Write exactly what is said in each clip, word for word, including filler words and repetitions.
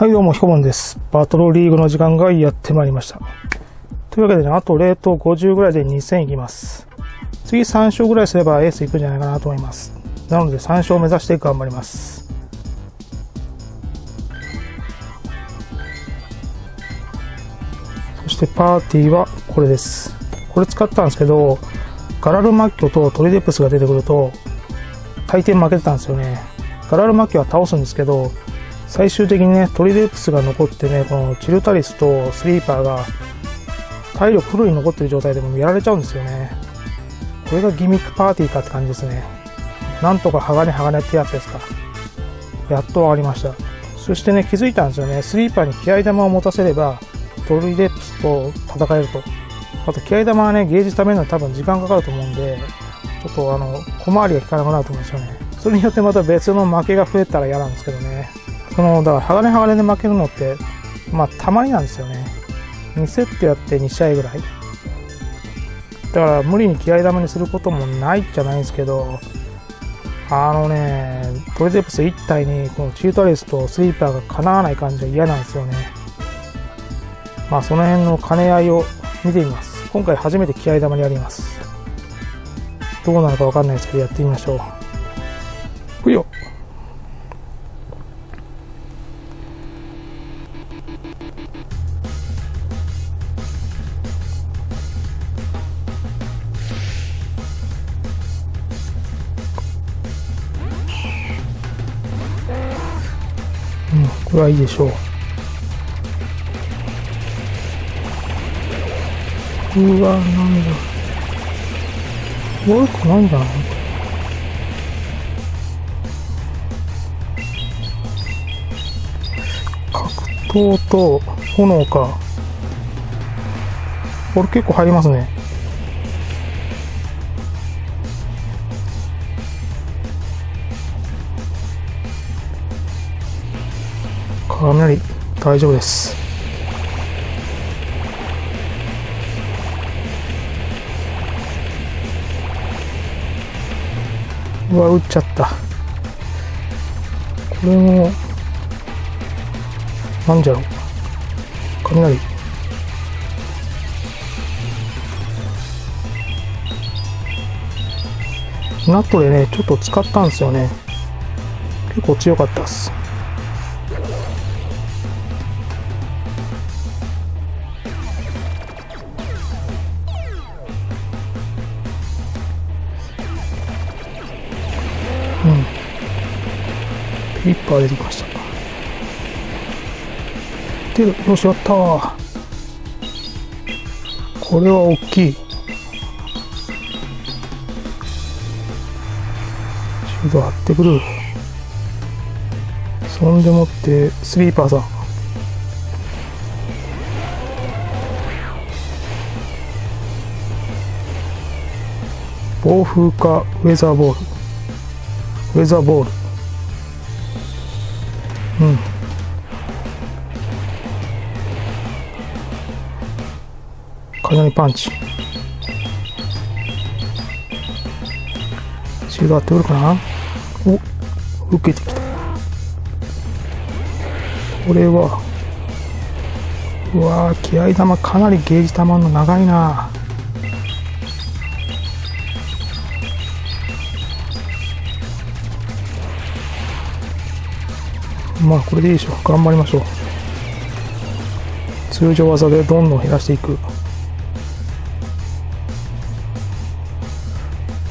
はいどうも、ひこぼんです。バトルリーグの時間がやってまいりました。というわけでね、あとゼロとごじゅうぐらいでにせんいきます。次さん勝ぐらいすればエースいくんじゃないかなと思います。なのでさん勝を目指して頑張ります。そしてパーティーはこれです。これ使ったんですけど、ガラルマッキョとトリデプスが出てくると、大抵負けてたんですよね。ガラルマッキョは倒すんですけど、最終的にね、トリデプスが残ってね、このチルタリスとスリーパーが体力フルに残ってる状態でもやられちゃうんですよね。これがギミックパーティーかって感じですね。なんとか鋼鋼ってやつですか。やっと分かりました。そしてね、気づいたんですよね。スリーパーに気合玉を持たせれば、トリデプスと戦えると。あと気合玉はね、ゲージ貯めるのは多分時間かかると思うんで、ちょっとあの、小回りが効かなくなると思うんですよね。それによってまた別の負けが増えたら嫌なんですけどね。そのだから鋼鋼で負けるのって、まあ、たまになんですよね。にセットやってに試合ぐらいだから、無理に気合玉にすることもないじゃないんですけど、あのね、トリゼプスいち体にこのチュータリスとスリーパーがかなわない感じが嫌なんですよね。まあその辺の兼ね合いを見てみます。今回初めて気合玉にやります。どうなのか分かんないですけど、やってみましょう。ふよっ、これはいいでしょう。うわ、なんだ。悪くないんだな。格闘と炎か。これ結構入りますね。雷大丈夫です。うわ、撃っちゃった。これもなんじゃろう。雷、ナットでね、ちょっと使ったんですよね。結構強かったっす。リッパー出てきました。で、よし、やったー。これは大きい。シールド張ってくる。そんでもってスリーパーさん、暴風かウェザーボール、ウェザーボール、うん、雷パンチ、シールド合ってくるかな。お、受けてきた。これはうわー、気合玉かなりゲージ溜まるの長いな。まあこれでいいでしょう。頑張りましょう。通常技でどんどん減らしていく。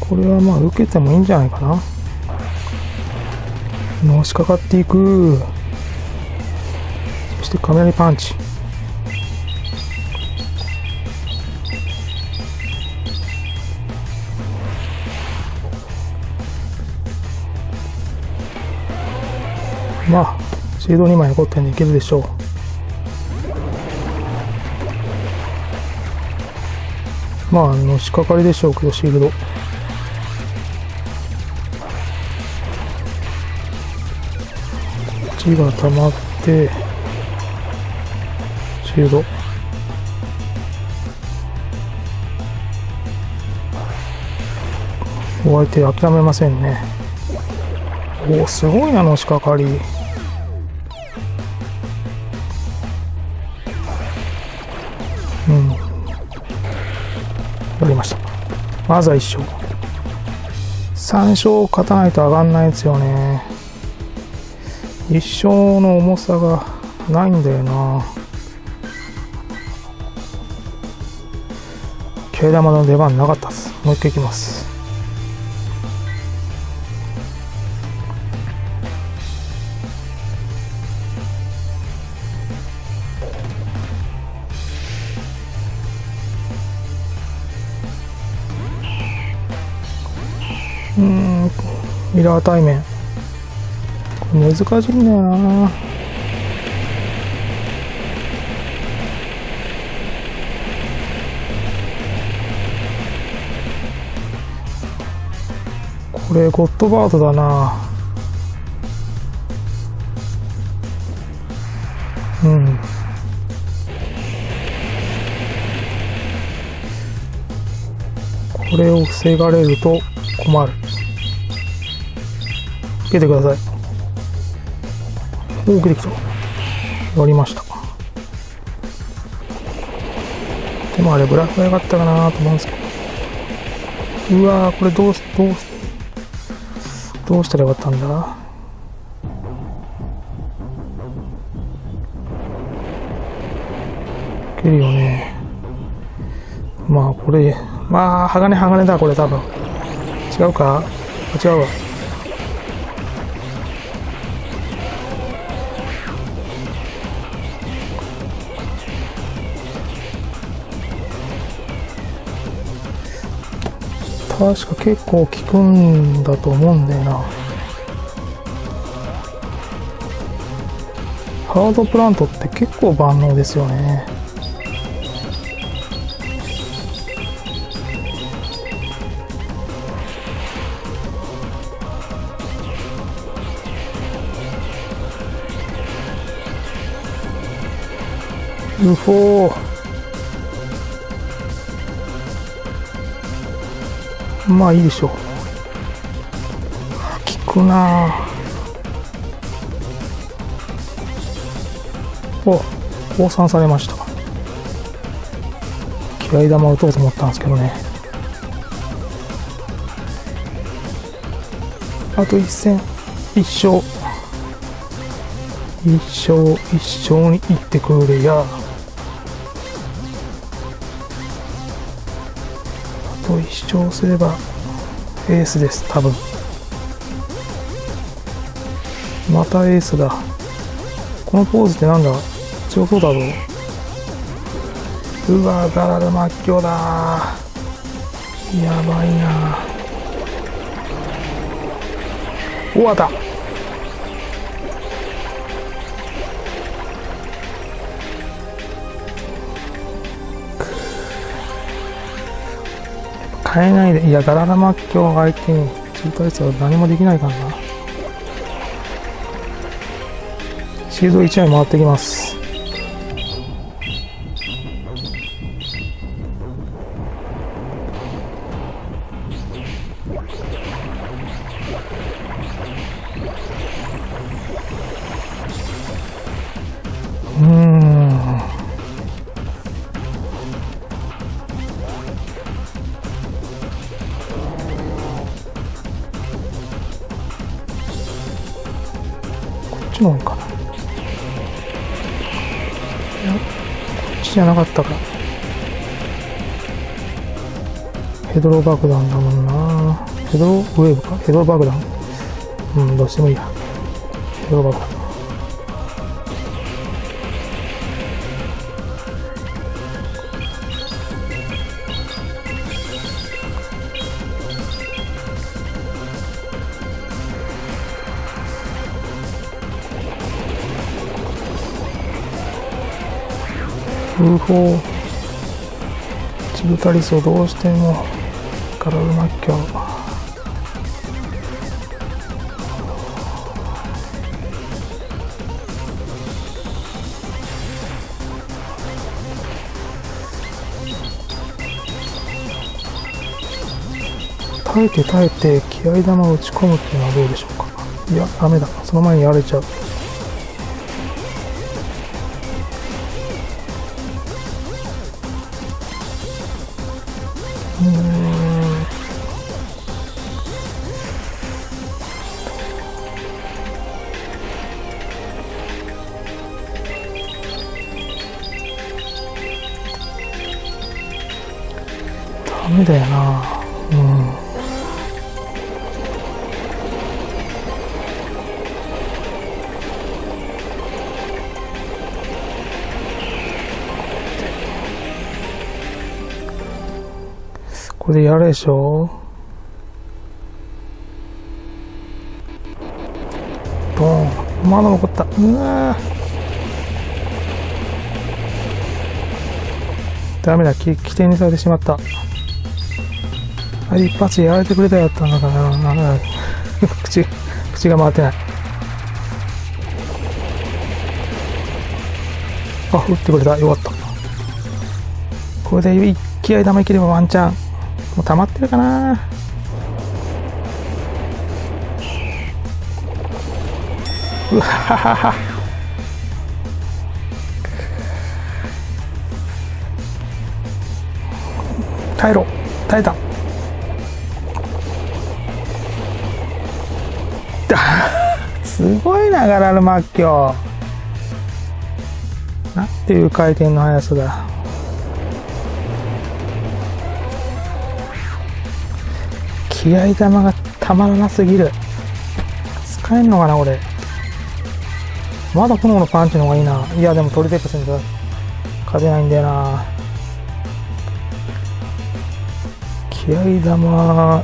これはまあ受けてもいいんじゃないかな。のしかかっていく。そして雷パンチ、まあシールドにまい残ってんでいけるでしょう。まあのしかかりでしょうけど、シールド血が溜まってシールド、お相手諦めませんね。おお、すごいな、のしかかり。やりました。まずはいっしょう。さんしょう勝たないと上がんないですよね。いっしょうの重さがないんだよな。毛玉の出番なかったっす。もう一回いきます。うーん、ミラー対面これ難しいんだよな。これゴッドバードだな。うん、これを防がれると困る。受けてください。おお、受けてきた。終わりました。でもあれブラフが良かったかなと思うんですけど。うわー、これどうどうどうしたらよかったんだ。受けるよね。まあこれ、まあ鋼鋼だこれ多分。違うか？違うわ。確か結構効くんだと思うんだよな。ハードプラントって結構万能ですよね。うほー、まあいいでしょう。効くなあ。お、降参されました。気合玉を打とうと思ったんですけどね。あと一戦、一勝一勝一勝に行ってくれや。一勝すればエースです。多分またエースだ。このポーズってなんだ、強そうだぞ。うわ、ガラルマッキョだ。やばいな。終わった。変えないで。いや、ガララマッキョ相手にチート率は何もできないからな。シールドいちまい回ってきます。うーん、もういいかな。いや、こっちじゃなかったか。ヘドロ爆弾だもんな。ヘドロウェーブか、ヘドロ爆弾。うん、どうしてもいいや。ヘドロ爆弾。風砲チブタリスをどうしてもガラルマッキョ。耐えて耐えて気合玉を打ち込むっていうのはどうでしょうか。いや、ダメだ、その前にやられちゃう。うダメだよな。うん。これでやるでしょ。ボーン、まだ残った。うわダメだ、起点にされてしまった。あれ一発やられてくれたやったんだからな。なんだ口口が回ってない。あ、打ってくれた、よかった。これで一気合い玉いければワンチャン。もう溜まってるかな。うわははは。耐えろ、耐えた。すごいなガラルマッキョ。なんていう回転の速さだ。気合玉がたまらなすぎる。使えんのかなこれ。まだ炎のパンチの方がいいな。いやでもトリテックスに勝てないんだよな。気合玉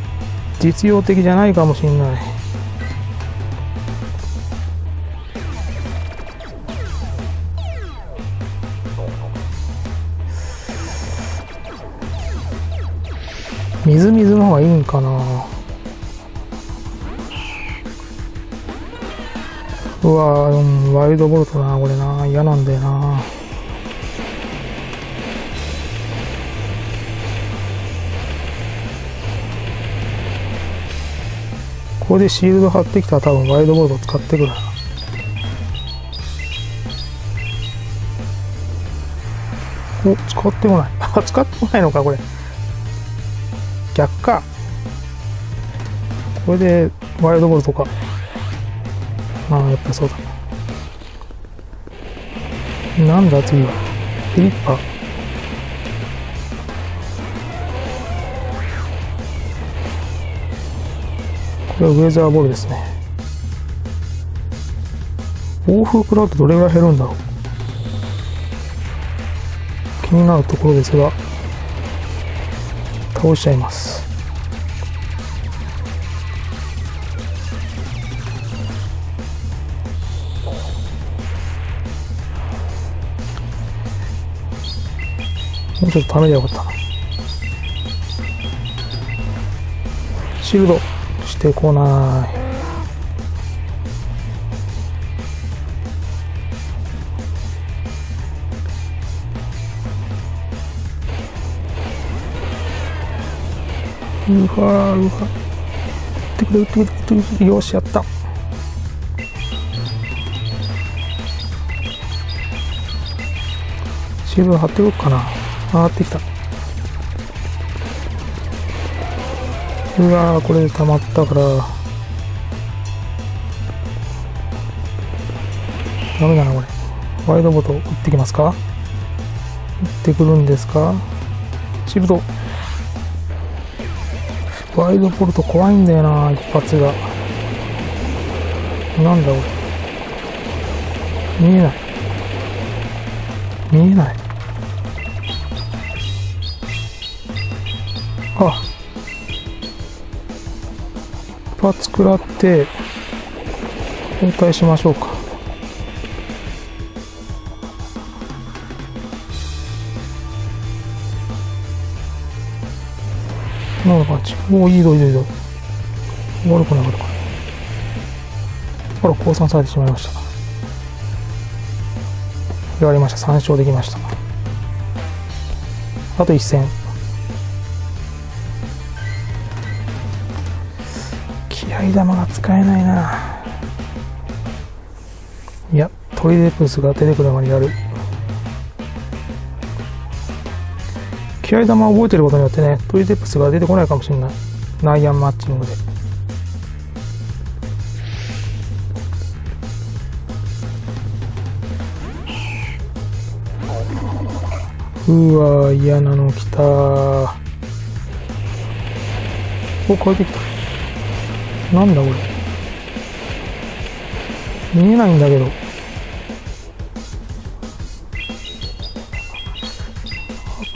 実用的じゃないかもしれない。水水の方がいいんかな。うわ、うん、ワイルドボルトなこれな。嫌なんだよな。ここでシールド張ってきたら多分ワイルドボルト使ってくる。お、使ってこない。あ、使ってこないのかこれ。逆か。これでワイルドボルトか。ああやっぱそうだ。なんだ次はフィリッパ。これはウェザーボールですね。暴風食らうとどれぐらい減るんだろう、気になるところですが。倒しちゃいます。もうちょっとためりゃよかったな。シールドしてこない。うわうわ、打ってくれ打ってくれ打ってくれ、よしやった。シールド貼っておくかな。上がってきた。うわこれで溜まったからダメだなこれ。ワイドボト打ってきますか。打ってくるんですか。シールドワイルドボルト怖いんだよな、一発が。なんだこれ。見えない見えない。あ、一発食らって交代しましょうか。なんかおお、いいぞいいぞいいぞ。悪くない悪くない。ほら降参されてしまいました。やりました。さん勝できました。あといち戦。気合玉が使えないな。いやトリデプスが出てくるまでやる。気合玉を覚えてることによってね、トリゼップスが出てこないかもしれない。ナイアンマッチングで。うわー、嫌なの来たー。お、変えてきた。なんだこれ。見えないんだけど。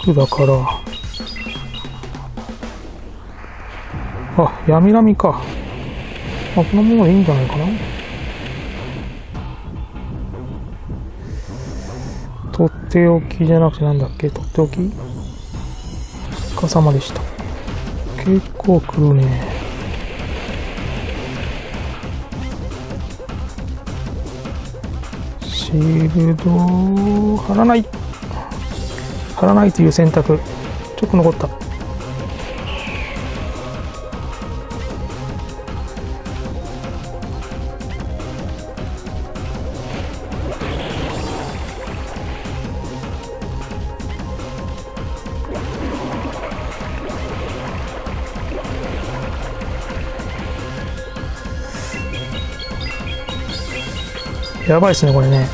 だからあ、闇ラミか。あ、このままでいいんじゃないかな。とっておきじゃなくて、なんだっけ、とっておきかさまでした。結構来るね。シールドを貼らない、足らないという選択。ちょっと残った。やばいですねこれね。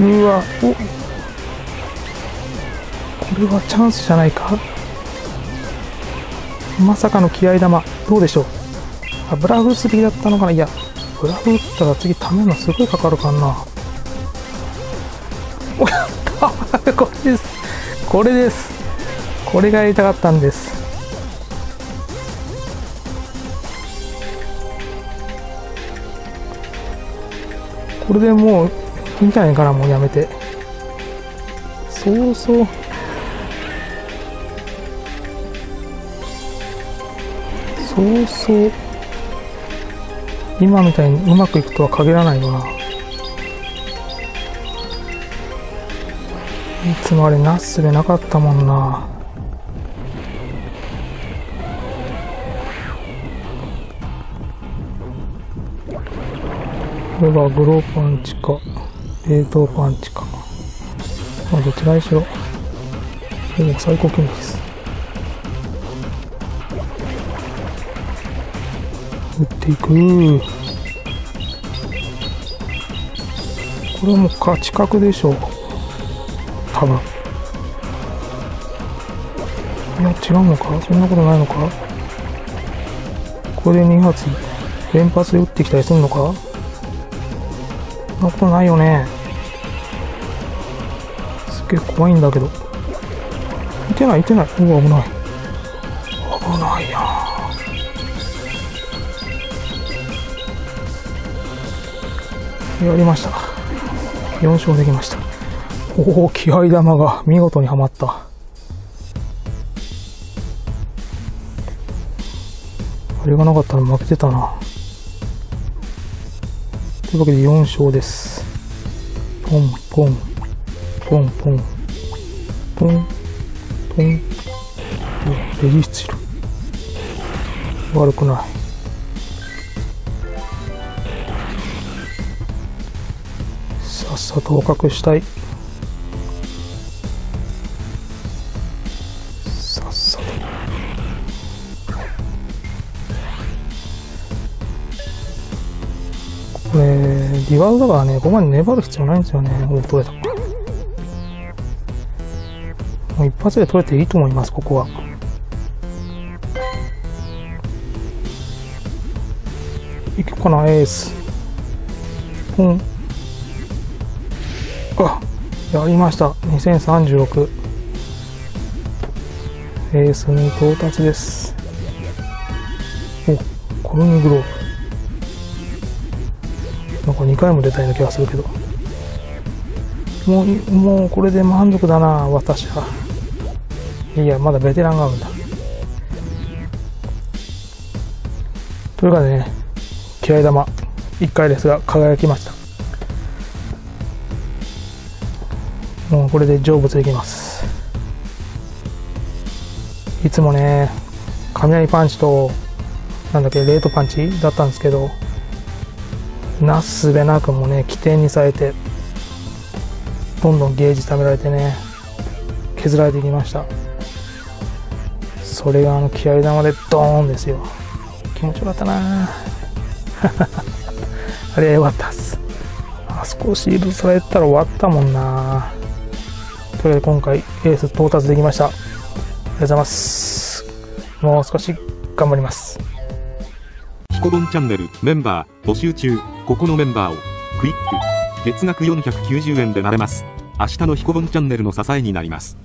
うわ、お、これはチャンスじゃないか。まさかの気合玉。どうでしょう。あ、ブラフ打つべきだったのかな。いや、ブラフ打ったら次ためるのすごいかかるかな。おやったこれです、これです、これがやりたかったんです。これでもういいんじゃないかな。もうやめて。そうそう、そうそう、今みたいにうまくいくとは限らないわ。いつもあれなすすべなかったもんな。これはグローパンチか冷凍パンチか、まあ、どちらにしろもう最高金利です。打っていく。これはもう勝ち確でしょう多分。いや違うのか、そんなことないのか。これでに発連発で打ってきたりするのか。そんなことないよね。すっげえ怖いんだけど。いてない、いてない。うわ危ない、危ないや。やりました。よん勝できました。おお、気合玉が見事にはまった。あれがなかったら負けてたな。というわけでよん勝です。ポンポンポンポンポンポン。レジスチル悪くない。さっさと捕獲したい。さっさと。これディワードだからね、ここまで粘る必要ないんですよね。もう取れた。もう一発で取れていいと思いますここは。いくかな、エース。ポン。あ、やりました。にせんさんじゅうろく。エースに到達です。お、コルニグローブなんかにかいも出たような気がするけど、もうもうこれで満足だな私は。いやまだベテランがあるんだ。というかね、気合玉いっかいですが輝きました。もうこれで成仏できます。いつもね雷パンチとなんだっけレートパンチだったんですけど、なすべなくもね起点にされてどんどんゲージ貯められてね削られていきました。それがあの気合い玉でドーンですよ。気持ちよかったなあれはよかったっす。あそこシールドされたら終わったもんな。とりあえず今回エース到達できました。ありがとうございます。もう少し頑張ります。ひこぼんチャンネルメンバー募集中。ここのメンバーをクリック。月額よんひゃくきゅうじゅうえんでなれます。明日のひこぼんチャンネルの支えになります。